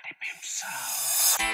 Dirty Pimp Sound.